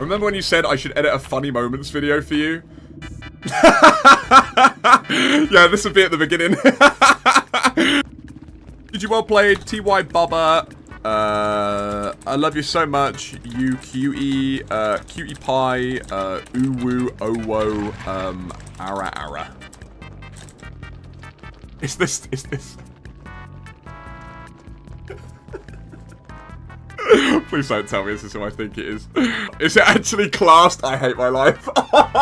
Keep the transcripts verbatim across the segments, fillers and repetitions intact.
Remember when you said I should edit a funny moments video for you? Yeah, this would be at the beginning. Did you well played, T Y Bubba. Uh, I love you so much, you Q E, uh, Q E Pie, uh, Uwu, Owo, um, Ara Ara. Is this, is this? Please don't tell me this is who I think it is. Is it actually classed? I hate my life.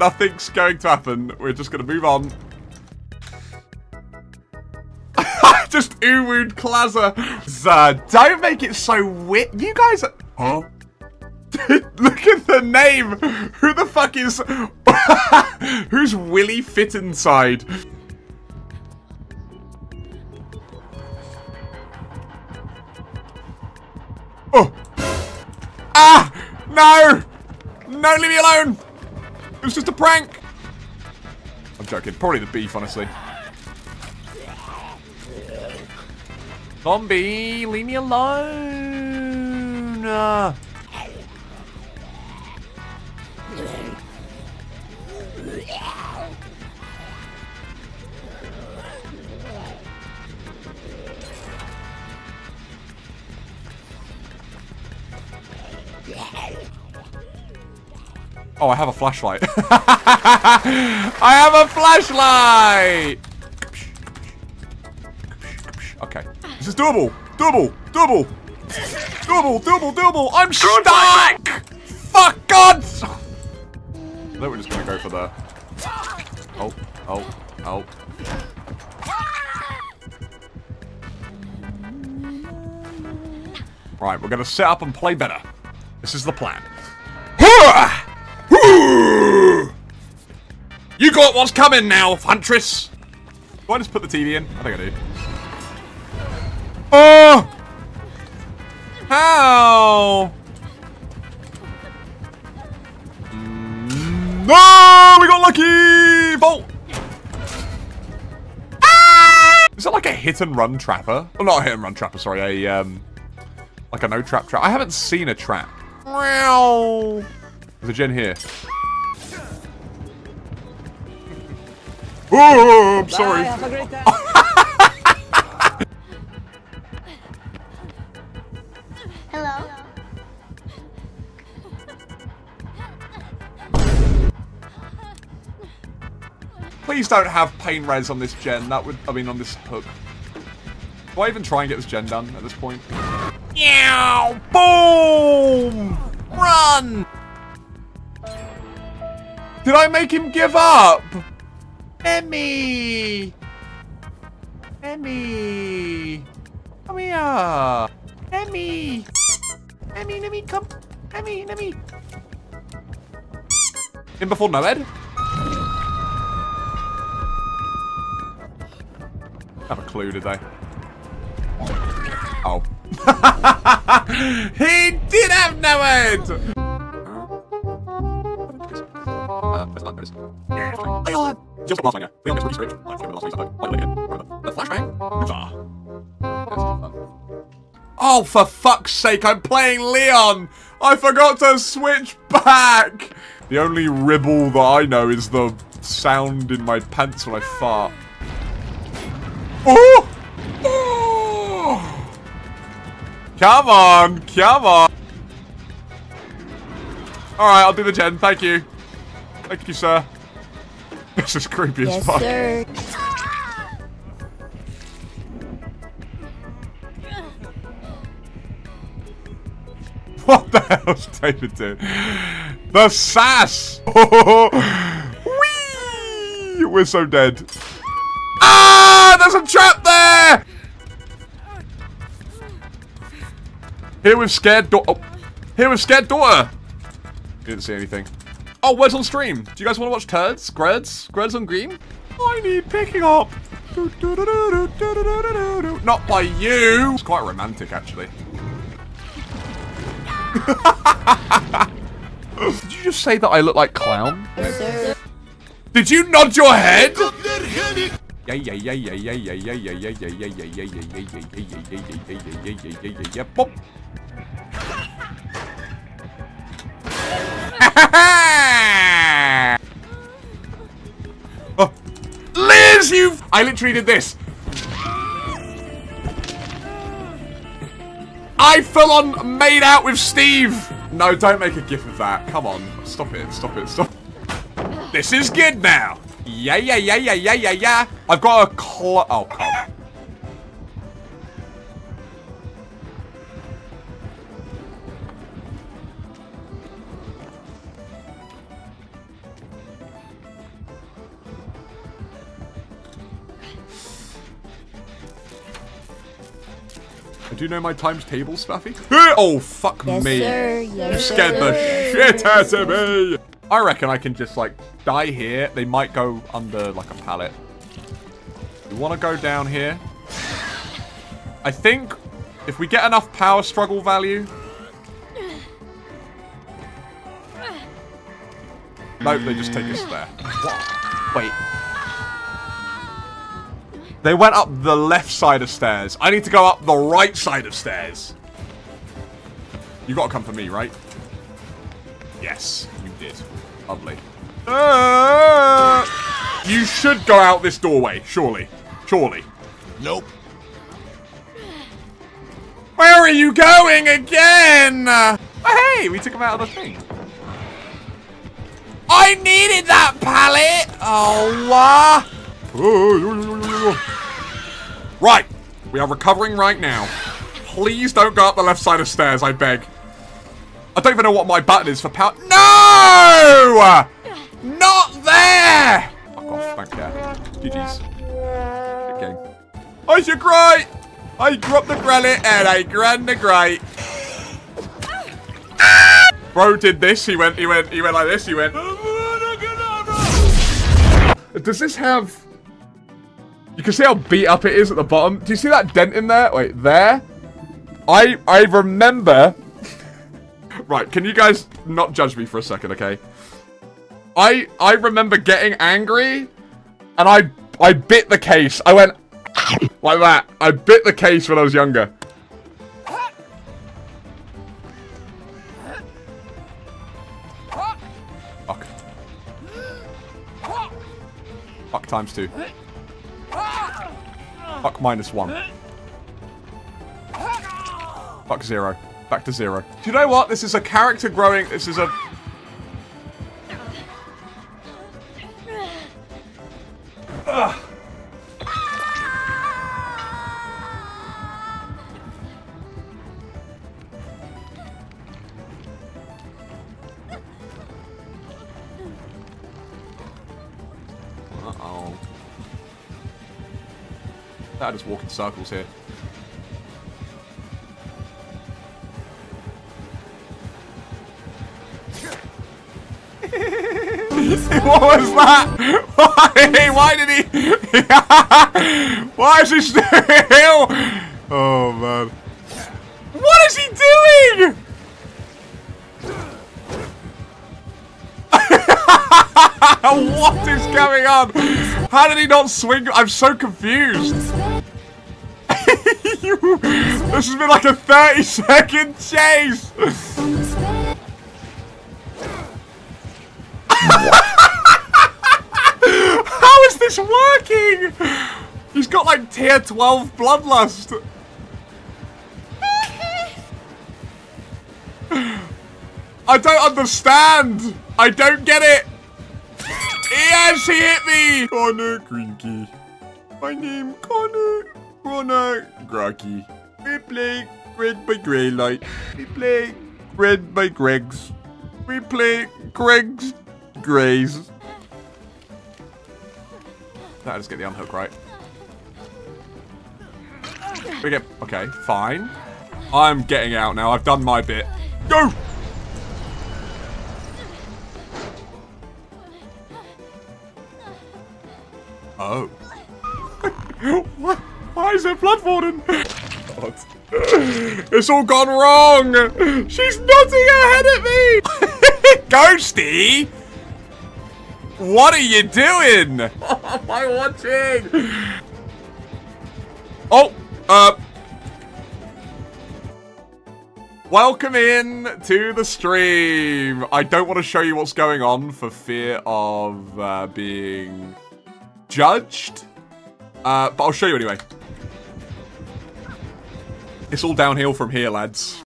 Nothing's going to happen. We're just going to move on. Just Uwood Klaza. Uh, don't make it so wit. You guys are. Huh? Look at the name. Who the fuck is. Who's Willy Fit Inside? Oh. Ah! No! No, leave me alone! It was just a prank! I'm joking. Probably the beef, honestly. Zombie, leave me alone! Uh. Oh, I have a flashlight. I have a flashlight! Okay. This is doable! Doable! Doable! Doable! Doable! Doable! I'm stuck! Fuck God! I think we're just gonna go for the... Oh. Oh. Oh. Right, we're gonna set up and play better. This is the plan. You got what's coming now, Huntress! Do I just put the T V in? I think I do. Oh! How? No! Oh, we got lucky! Bolt! Ah! Is it like a hit and run trapper? Oh, not a hit and run trapper, sorry. A, um, like a no trap trap. I haven't seen a trap. Meow! There's a gen here. Oh, I'm sorry. Bye, have a great day. Hello. Please don't have pain res on this gen. That would, I mean, on this hook. Do I even try and get this gen done at this point? Meow! Boom! Run! Did I make him give up? Emmy! Emmy! Come here! Emmy! Emmy, let me come! Emmy, let me! In before no Ed? Have a clue, did they? Oh. He did have no Ed! Just a last one, yeah. We almost reached I forgot the last one, I forgot the flashbang. Oh, for fuck's sake, I'm playing Leon! I forgot to switch back! The only ribble that I know is the sound in my pants when I fart. Oh! Oh! Come on, come on! Alright, I'll do the gen, thank you. Thank you, sir. This is creepy yes, as fuck. Sir. What the hell's David doing? The sass! Whee! We're so dead. Ah! There's a trap there! Here with scared daughter. Oh. Here with scared daughter. Didn't see anything. Oh, words on stream. Do you guys want to watch turds? Greds? Greds on green? I need picking up. Do, do, do, do, do, do, do, do. Not by you. It's quite romantic, actually. Did you just say that I look like clown? Yes, did you nod your head? Yeah, yeah, yeah, yeah, yeah, yeah, yeah, yeah, yeah, yeah, yeah, yeah, yeah, yeah, yeah, yeah, yeah, yeah, yeah, yeah, Oh. Liz, you! I literally did this. I full on made out with Steve. No, don't make a gif of that. Come on, stop it, stop it, stop. This is good now. Yeah, yeah, yeah, yeah, yeah, yeah, yeah. I've got a cl- oh, come. Do you know my times table, Spaffy? Oh, fuck yes, me. Sir, yes, you scared sir. the shit out of me. I reckon I can just, like, die here. They might go under, like, a pallet. We want to go down here. I think if we get enough power struggle value... Nope, they just take us there. What? Wait. They went up the left side of stairs. I need to go up the right side of stairs. You got to come for me, right? Yes, you did. Lovely. Uh, you should go out this doorway, surely. Surely. Nope. Where are you going again? Oh, hey, we took him out of the thing. I needed that pallet. Oh, wow. Right, we are recovering right now. Please don't go up the left side of stairs, I beg. I don't even know what my button is for power. No! Not there! Fuck off, don't care. G G's. Good game. I should cry! I dropped the granite and I grand the grate. Bro did this, he went, he went, he went like this, he went. Does this have... You can see how beat up it is at the bottom. Do you see that dent in there? Wait, there? I I remember... Right, can you guys not judge me for a second, okay? I I remember getting angry, and I, I bit the case. I went like that. I bit the case when I was younger. Fuck. Fuck times two. Fuck minus one. Fuck zero. Back to zero. Do you know what? This is a character growing. This is a... Ugh. Uh-oh. I just walk in circles here. What was that? Why? Why did he? Why is he still? Oh man! What is he doing? What is going on? How did he not swing? I'm so confused. This has been like a thirty second chase. How is this working? He's got like tier twelve bloodlust. I don't understand. I don't get it. Yes, he hit me! Connor Grinky. My name Connor. Connor Groggy. We play Red by Greylight. We play Red by Greg's. We play Greg's Greys. That'll just get the unhook right. We get okay, fine. I'm getting out now. I've done my bit. Go! Oh. What? Why is there blood warden? God. It's all gone wrong. She's nodding her head at me. Ghosty, what are you doing? What am I watching? Oh, uh. Welcome in to the stream. I don't want to show you what's going on for fear of uh, being judged, uh, but I'll show you anyway. It's all downhill from here, lads.